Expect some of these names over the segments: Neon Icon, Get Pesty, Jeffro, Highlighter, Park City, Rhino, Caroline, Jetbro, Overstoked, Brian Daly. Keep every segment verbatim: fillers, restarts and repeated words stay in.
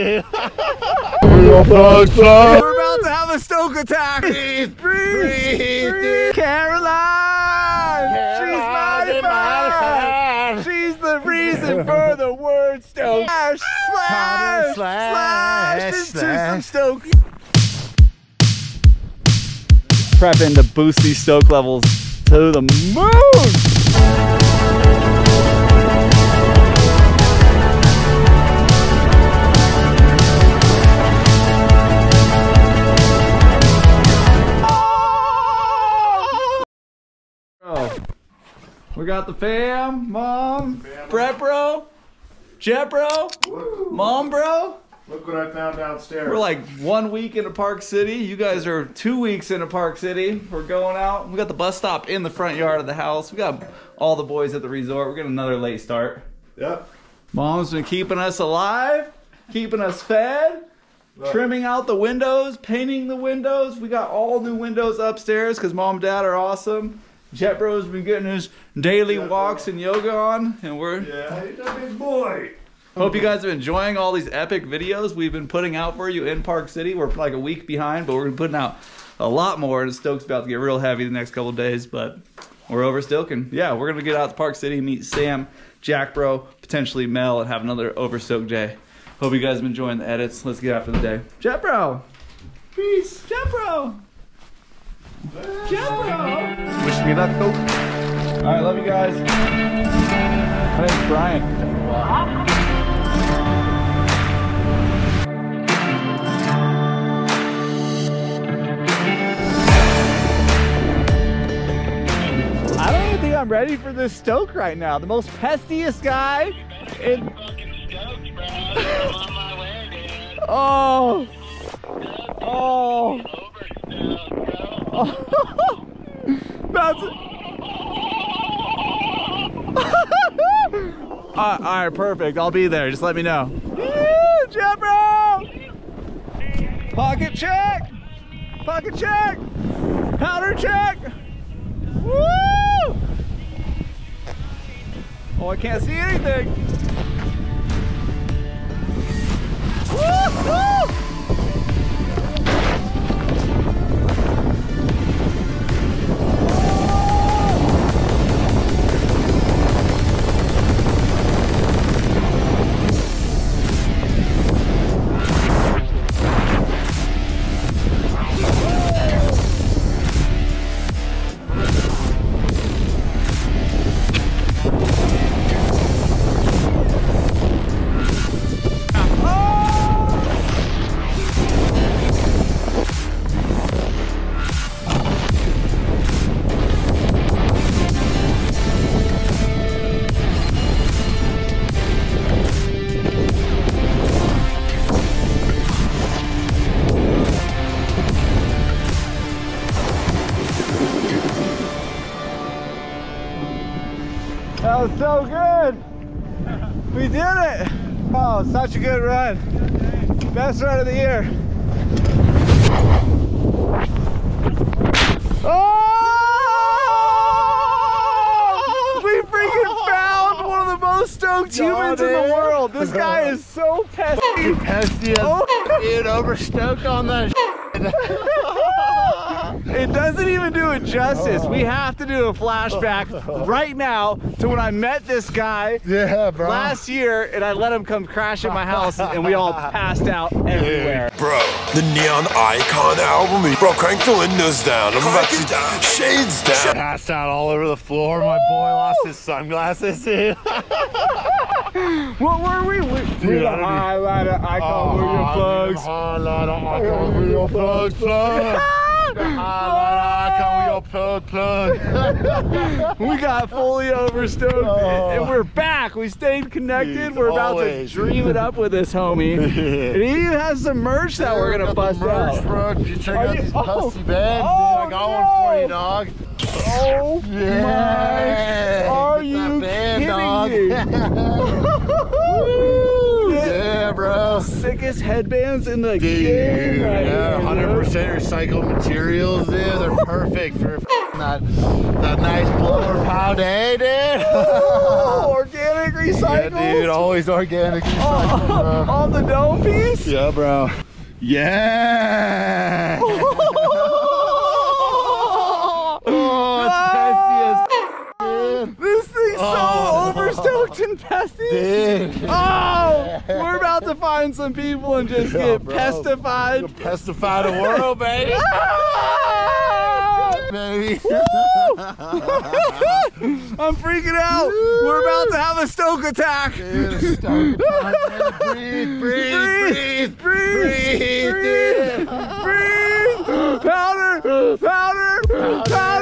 too. We're about to have a stoke attack. Breathe, breathe, breathe, breathe. breathe. Caroline! Caroline! She's my fan. She's the reason for the word stoke. Slash, slash, slash, slash into some stoke. Prepping to boost these stoke levels to the moon. We got the fam, mom, fam, Brett bro, Jetbro, mom bro. Look what I found downstairs. We're like one week into Park City. You guys are two weeks into Park City. We're going out. We got the bus stop in the front yard of the house. We got all the boys at the resort. We're getting another late start. Yep. Mom's been keeping us alive, keeping us fed. Look. Trimming out the windows, painting the windows. We got all new windows upstairs because mom and dad are awesome. Jeffro's been getting his daily Jeffro. walks and yoga on, and we're... Yeah, he's a big boy. Hope you guys are enjoying all these epic videos we've been putting out for you in Park City. We're like a week behind, but we're going to be putting out a lot more, and Stoke's about to get real heavy the next couple of days, but we're over Stoke, and yeah, we're going to get out to Park City, meet Sam, Jackbro, potentially Mel, and have another over Stoke day. Hope you guys have been enjoying the edits. Let's get after the day. Jeffro! Peace! Jeffro! Jeffro! Wish me luck, though. Alright, love you guys. My name's Brian. Wow. I don't even think I'm ready for this stoke right now. The most pestiest guy in... fucking stoked, bro. I'm on my way, dude. Oh. Oh. That's it. all, right, all right, perfect. I'll be there. Just let me know. Jeffro! Pocket check! Pocket check! Powder check! Woo! Oh, I can't see anything. Woo-hoo! That was so good! We did it! Oh, such a good run. Best run of the year. Oh! We freaking found one of the most stoked humans in the world. This guy is so pesky. You pesky as dude, overstoked on that shit. It doesn't even do it justice. We have to do a flashback right now to when I met this guy yeah, bro. last year, and I let him come crash at my house, and we all passed out everywhere. Bro, the Neon Icon album. Bro, crank the windows down. I'm about to down. Shades down. Passed out all over the floor. My Woo! boy lost his sunglasses. What were we? We, Dude, we were Highlighter Icon. Were your plugs? Highlighter Icon. Were your plugs? Plugs. Ah, plug, plug. We got fully overstoked oh. and we're back. We stayed connected. Jeez, we're about always. to dream it up with this homie. And he even has some merch that yeah, we're gonna bust merch, out. Bro. Did you check Are out you? these pussy oh. bags? Oh, I got no. one for you, dog. Oh yeah. my! Are you band, kidding dog. me? Yeah, bro. Sickest headbands in the Dude, game. Right yeah, one hundred percent recycled materials. Dude, they're perfect for that that nice blower pound, eh, dude? Ooh, organic three cycles? Yeah, dude, always organic. Recycle, oh, bro. On the dome piece? Yeah, bro. Yeah! Oh, oh, pesty as this thing's oh. so overstoked and pesty. Dude. Oh, we're about to find some people and just yeah, get bro. pestified. You'll pestify the world, baby. Baby. I'm freaking out. Woo. We're about to have a stoke attack. Dude, stoke attack. Breathe, breathe, breathe, breathe, breathe, breathe, breathe, breathe. Powder, powder, powder. powder. powder.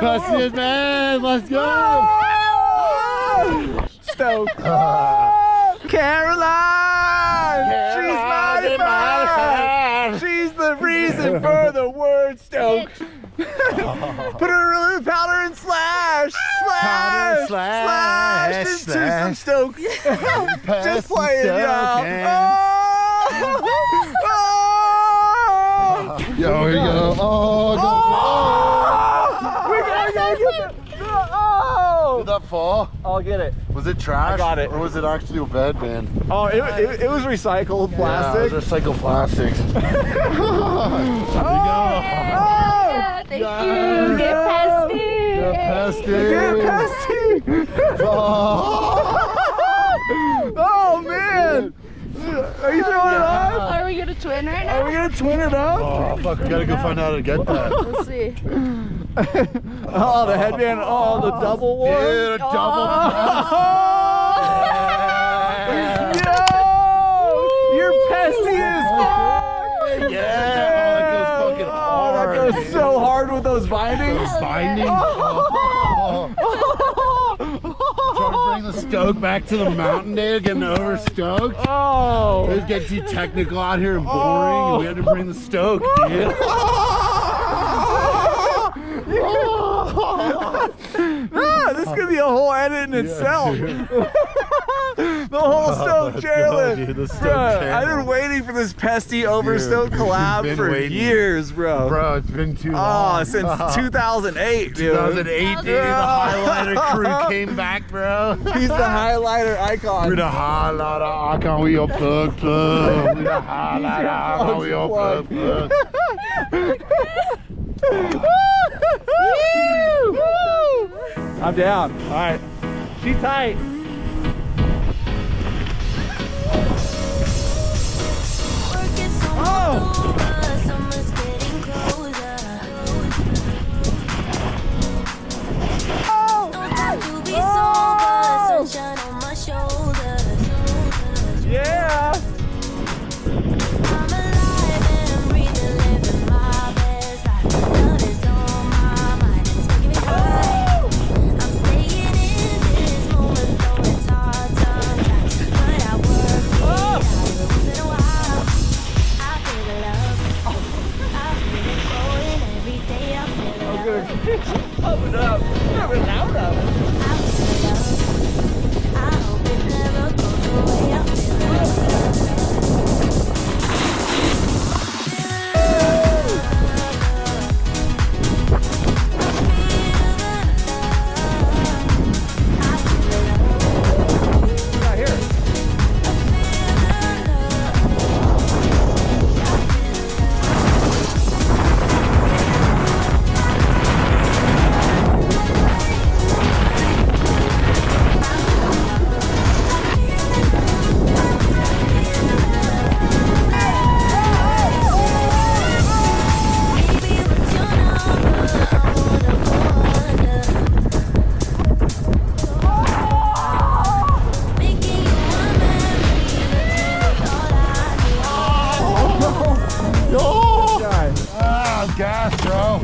Pestiest man, let's go! Oh! Stoked. Uh, Caroline! Caroline! She's my She's the reason for the word stoked. Oh. Put her in powder and slash! Slash! Slash, slash! Into slash. some stoked. Just playing, y'all. Oh! Oh! Yo, here you go. Oh! Go. Oh! Oh! Did that fall? I'll get it. Was it trash? I got it. Or was it actually a bed, man? Oh, it, it, it was recycled yeah. plastic. Yeah, it was recycled plastic. There oh, you go. Yeah, thank yeah. you. Get pesty. Get pesty. Get pesty. Oh. Oh, man. Are you throwing yeah. it up? Are we going to twin right now? Are we going to twin it up? Oh, fuck. We got to go find out and get that. We'll see. Oh, the headband. Oh, the double one. Dude, a double one. Yo! You're pesty as fuck. Yeah. Oh, that goes fucking hard. Oh, that goes so hard with those bindings. Those bindings. Oh. Trying to bring the stoke back to the mountain, dude. Getting overstoked. Oh. It gets too technical out here and boring. Oh. And we had to bring the stoke, dude. No, this could be a whole edit in yeah, itself. The whole oh, stoke challenge. I've been waiting for this pesty overstoked collab for waiting. years, bro. Bro, it's been too long. Oh, since two thousand eight, dude. two thousand eight, dude. The Highlighter crew came back, bro. He's the Highlighter icon. We're the Highlighter icon. We all plug, plug. We're the Highlighter icon. We all plug, plug. I'm down. All right. She's tight. Oh! Oh! Oh! Yeah! Oh! Oh, gosh, bro.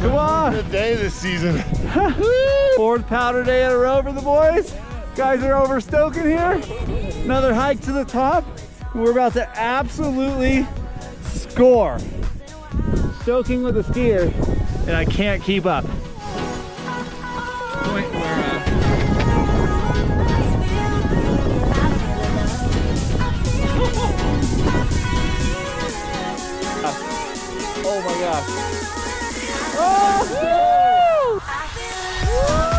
Come on. Good day this season. Fourth powder day in a row for the boys. Guys are overstoking here. Another hike to the top. We're about to absolutely score. Stoking with a skier, and I can't keep up. Oh my gosh. Oh! Woo! Woo!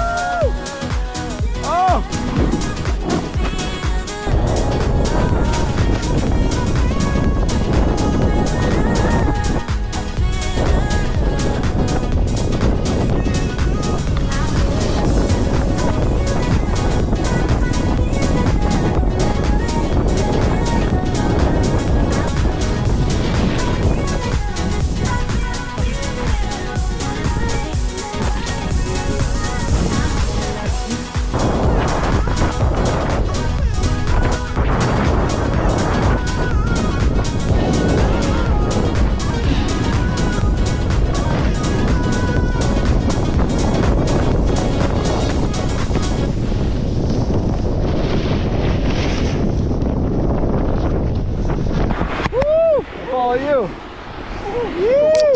You.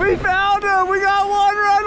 We found him! We got one runner!